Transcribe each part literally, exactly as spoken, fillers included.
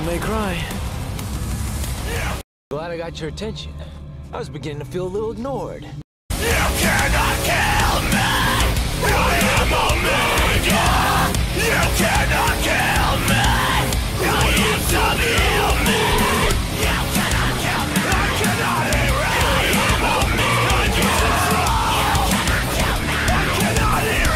Devil May Cry. Glad I got your attention. I was beginning to feel a little ignored. You cannot kill me! I am Omega! You cannot kill me! I am subhuman! You cannot kill me! I cannot erase! I am Omega! You cannot kill me! I cannot erase!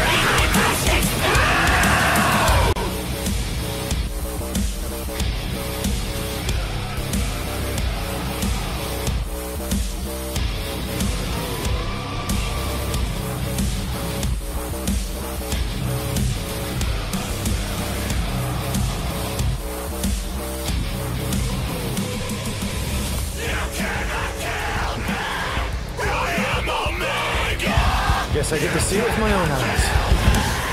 Guess I get to see it with my own eyes.